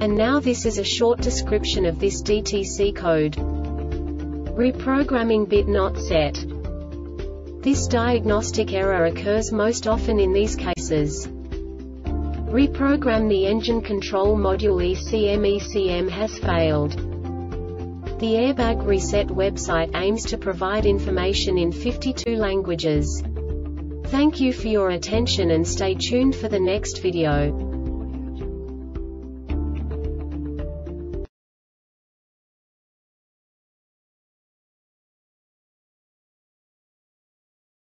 And now this is a short description of this DTC code. Reprogramming bit not set. This diagnostic error occurs most often in these cases. Reprogram the engine control module. ECM has failed. The Airbag Reset website aims to provide information in 52 languages. Thank you for your attention and stay tuned for the next video.